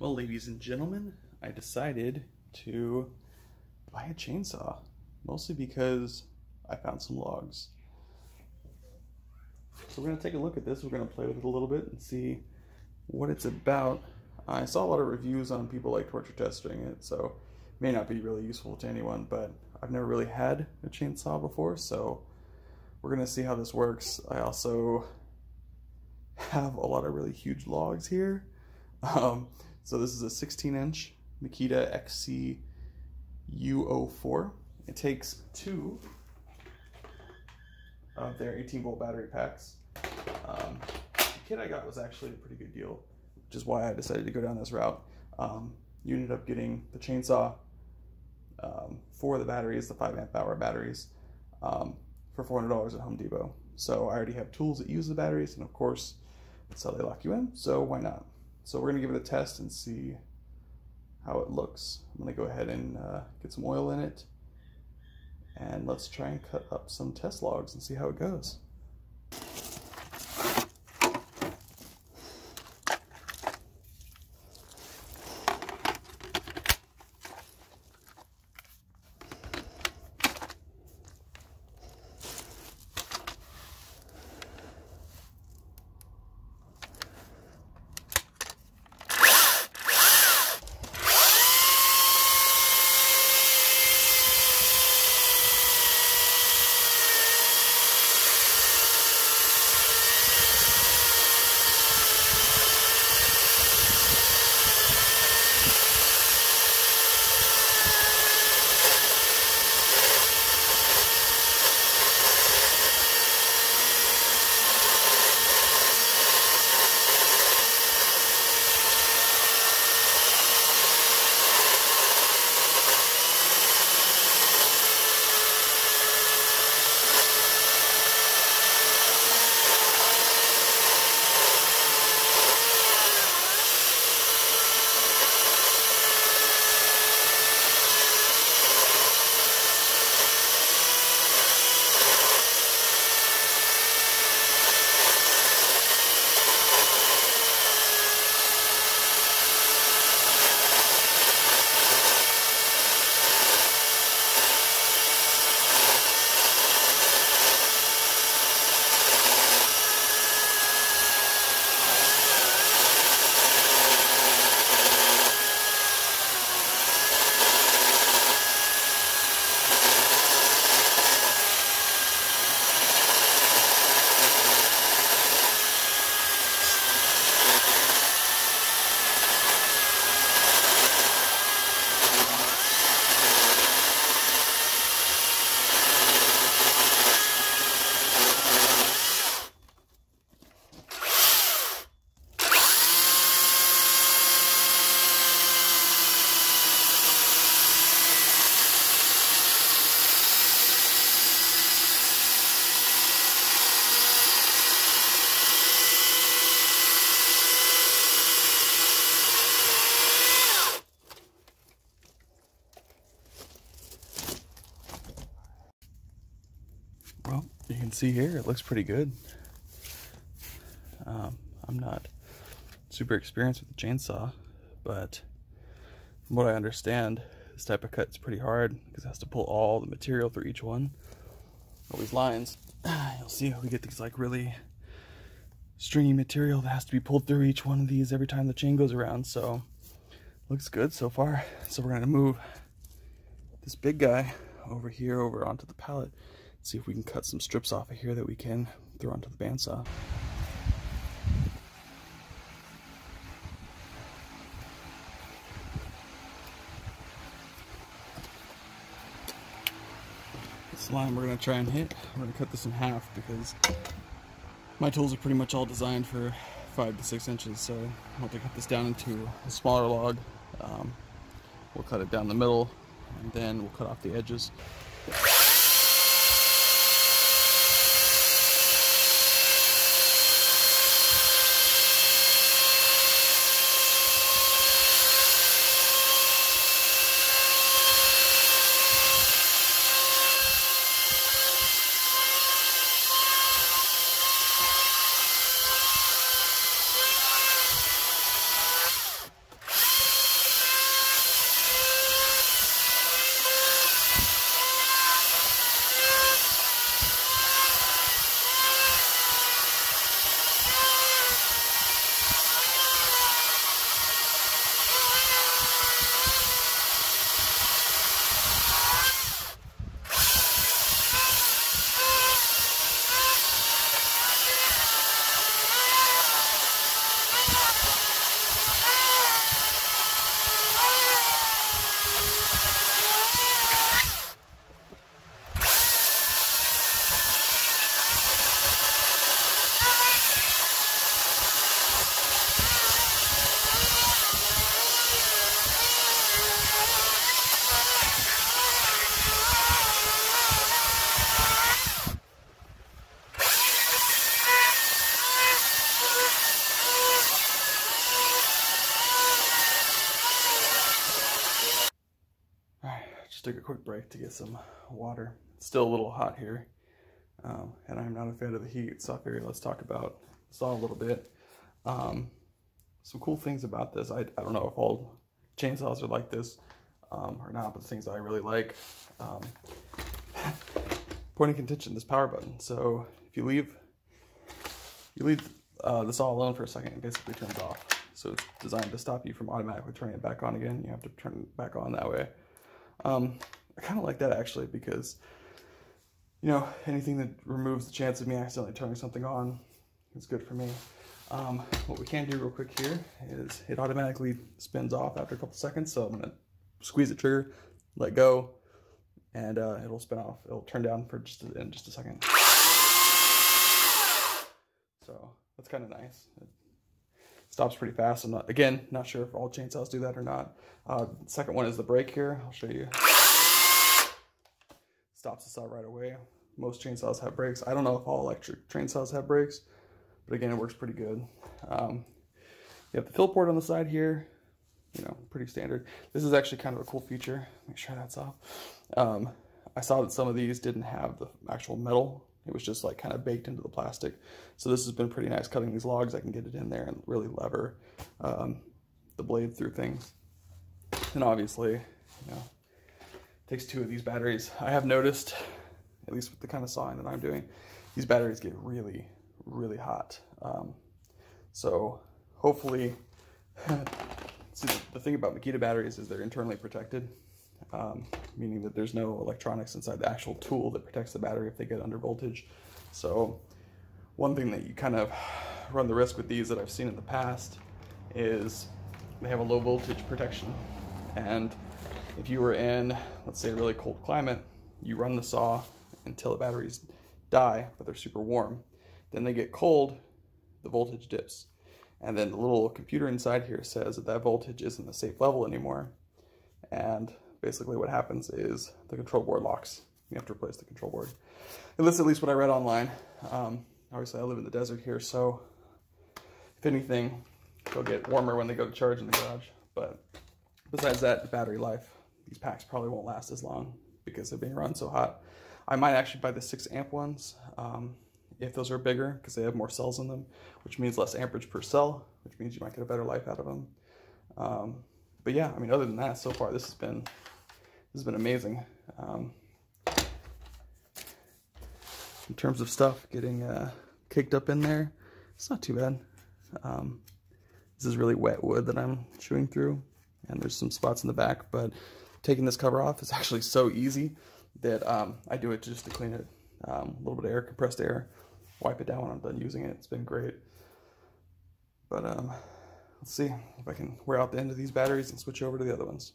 Well, ladies and gentlemen, I decided to buy a chainsaw, mostly because I found some logs. So we're going to take a look at this, we're going to play with it a little bit and see what it's about. I saw a lot of reviews on people like torture testing it, so it may not be really useful to anyone, but I've never really had a chainsaw before, so we're going to see how this works. I also have a lot of really huge logs here. So this is a 16-inch Makita XCU04. It takes two of their 18-volt battery packs. The kit I got was actually a pretty good deal, which is why I decided to go down this route. You ended up getting the chainsaw for the batteries, the 5-amp-hour batteries, for $400 at Home Depot. So I already have tools that use the batteries, and of course, that's how they lock you in, so why not? So we're going to give it a test and see how it looks. I'm going to go ahead and get some oil in it, and let's try and cut up some test logs and see how it goes. You can see here, it looks pretty good. I'm not super experienced with the chainsaw, but from what I understand, this type of cut is pretty hard because it has to pull all the material through each one. All these lines, you'll see how we get these like really stringy material that has to be pulled through each one of these every time the chain goes around. So looks good so far. So we're gonna move this big guy over here, over onto the pallet. See if we can cut some strips off of here that we can throw onto the bandsaw. This line we're going to try and hit. We're going to cut this in half because my tools are pretty much all designed for 5 to 6 inches, so I'll have to cut this down into a smaller log. We'll cut it down the middle and then we'll cut off the edges. Just took a quick break to get some water. It's still a little hot here, and I'm not a fan of the heat, so I figured let's talk about this all a little bit. Some cool things about this. I don't know if all chainsaws are like this or not, but the things I really like. Point of contention, this power button. So if you leave the saw alone for a second, it basically turns off. So it's designed to stop you from automatically turning it back on again. You have to turn it back on that way. I kind of like that actually, because, you know, anything that removes the chance of me accidentally turning something on is good for me. What we can do real quick here is it automatically spins off after a couple seconds. So I'm going to squeeze the trigger, let go, and it'll spin off. It'll turn down for in just a second. So that's kind of nice. It stops pretty fast. I'm not sure if all chainsaws do that or not. Second one is the brake here. I'll show you. Stops the saw right away. Most chainsaws have brakes. I don't know if all electric chainsaws have brakes, but again, it works pretty good. You have the fill port on the side here, you know, pretty standard. This is actually kind of a cool feature. Make sure that's off. I saw that some of these didn't have the actual metal. It was just like kind of baked into the plastic. So this has been pretty nice cutting these logs. I can get it in there and really lever the blade through things. And obviously, you know, it takes two of these batteries. I have noticed, at least with the kind of sawing that I'm doing, these batteries get really, really hot. So hopefully, see, the thing about Makita batteries is they're internally protected. Meaning that there's no electronics inside the actual tool that protects the battery if they get under voltage. So one thing that you kind of run the risk with these that I've seen in the past is they have a low voltage protection. And if you were in, let's say, a really cold climate, you run the saw until the batteries die, but they're super warm. Then they get cold, the voltage dips. And then the little computer inside here says that that voltage isn't a safe level anymore. And basically what happens is the control board locks. You have to replace the control board. And that's at least what I read online. Obviously I live in the desert here, so if anything, they'll get warmer when they go to charge in the garage. But besides that, the battery life, these packs probably won't last as long because they're being run so hot. I might actually buy the 6 amp ones if those are bigger, because they have more cells in them, which means less amperage per cell, which means you might get a better life out of them. But yeah, I mean, other than that, so far this has been amazing. In terms of stuff getting kicked up in there, it's not too bad. This is really wet wood that I'm chewing through, and there's some spots in the back. But taking this cover off is actually so easy that I do it just to clean it. A little bit of air, compressed air, wipe it down when I'm done using it. It's been great. But let's see if I can wear out the end of these batteries and switch over to the other ones.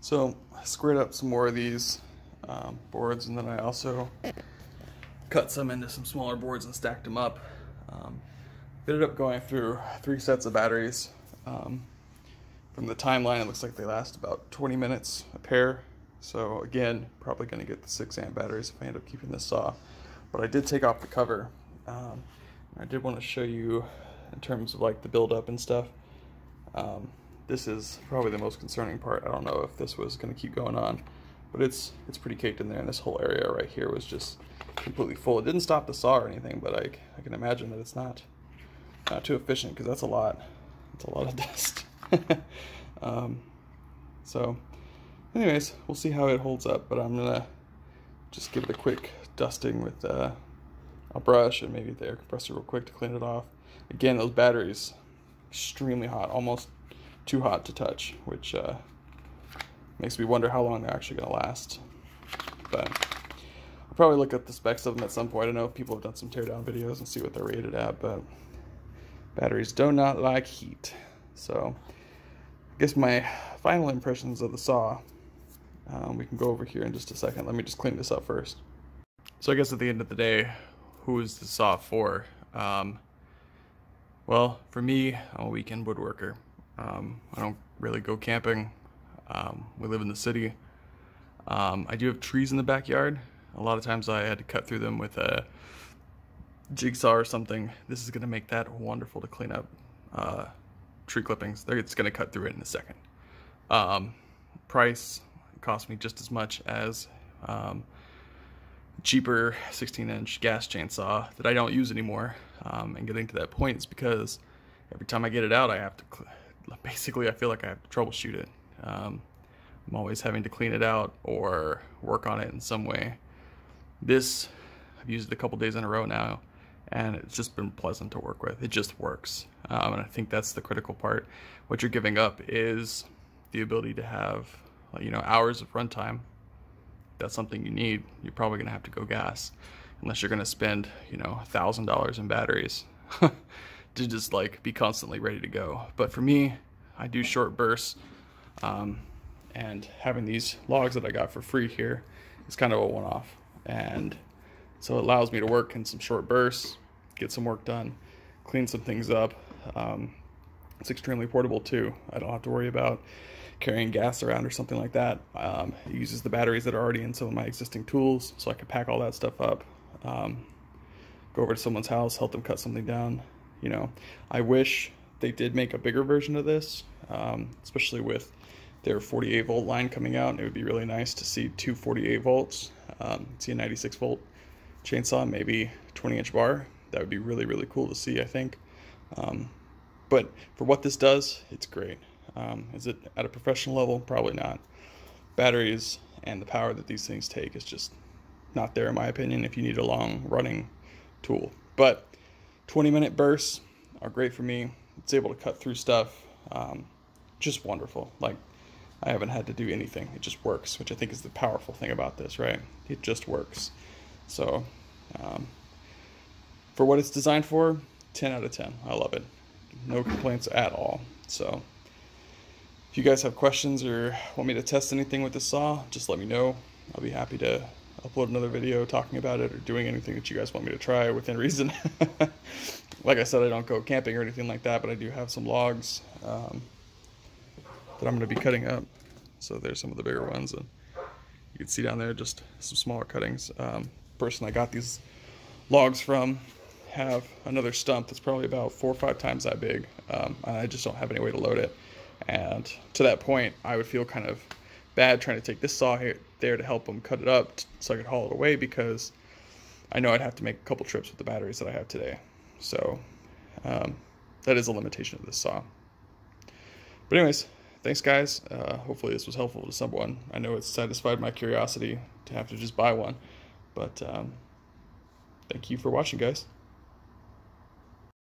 So I squared up some more of these boards, and then I also cut some into some smaller boards and stacked them up. Ended up going through 3 sets of batteries. From the timeline, it looks like they last about 20 minutes a pair. So again, probably going to get the 6 amp batteries if I end up keeping this saw. But I did take off the cover. I did want to show you in terms of like the buildup and stuff. This is probably the most concerning part. I don't know if this was going to keep going on, but it's pretty caked in there, and this whole area right here was just completely full. It didn't stop the saw or anything, but I can imagine that it's not too efficient, because that's a lot. It's a lot of dust. So anyways, we'll see how it holds up, but I'm gonna just give it a quick dusting with a brush and maybe the air compressor real quick to clean it off. Again, those batteries, extremely hot, almost too hot to touch, which makes me wonder how long they're actually gonna last. But I'll probably look up the specs of them at some point. I don't know if people have done some teardown videos and see what they're rated at, but batteries do not like heat. So I guess my final impressions of the saw, we can go over here in just a second. Let me just clean this up first. So I guess at the end of the day, who is the saw for? Well, for me, I'm a weekend woodworker. I don't really go camping. We live in the city. I do have trees in the backyard. A lot of times I had to cut through them with a jigsaw or something. This is gonna make that wonderful to clean up tree clippings. It's gonna cut through it in a second. Price cost me just as much as cheaper 16-inch gas chainsaw that I don't use anymore. And getting to that point is because every time I get it out, I have to, basically I feel like I have to troubleshoot it. I'm always having to clean it out or work on it in some way. This, I've used it a couple days in a row now, and it's just been pleasant to work with. It just works. And I think that's the critical part. What you're giving up is the ability to have, you know, hours of runtime. That's something you need. You're probably gonna have to go gas, unless you're gonna spend, you know, $1,000 in batteries to just like be constantly ready to go. But for me, I do short bursts, and having these logs that I got for free here is kind of a one-off, and so it allows me to work in some short bursts, get some work done, clean some things up. It's extremely portable too. I don't have to worry about carrying gas around or something like that. It uses the batteries that are already in some of my existing tools, so I can pack all that stuff up, go over to someone's house, help them cut something down. You know, I wish they did make a bigger version of this, especially with their 48 volt line coming out, and it would be really nice to see two 48 volts, see a 96 volt chainsaw, maybe 20-inch bar. That would be really, really cool to see, I think. But for what this does, it's great. Is it at a professional level? Probably not. Batteries and the power that these things take is just not there, in my opinion, if you need a long running tool. But 20-minute bursts are great for me. It's able to cut through stuff. Just wonderful. Like, I haven't had to do anything. It just works, which I think is the powerful thing about this, right? It just works. So for what it's designed for, 10 out of 10. I love it. No complaints at all. So if you guys have questions or want me to test anything with this saw, just let me know. I'll be happy to upload another video talking about it or doing anything that you guys want me to try within reason. Like I said, I don't go camping or anything like that, but I do have some logs that I'm going to be cutting up. So there's some of the bigger ones, and you can see down there just some smaller cuttings. The person I got these logs from have another stump that's probably about 4 or 5 times that big. I just don't have any way to load it, and to that point I would feel kind of bad trying to take this saw here there to help them cut it up so I could haul it away, because I know I'd have to make a couple trips with the batteries that I have today. So that is a limitation of this saw. But anyways, thanks guys. Hopefully this was helpful to someone. I know it's satisfied my curiosity to have to just buy one, but thank you for watching, guys.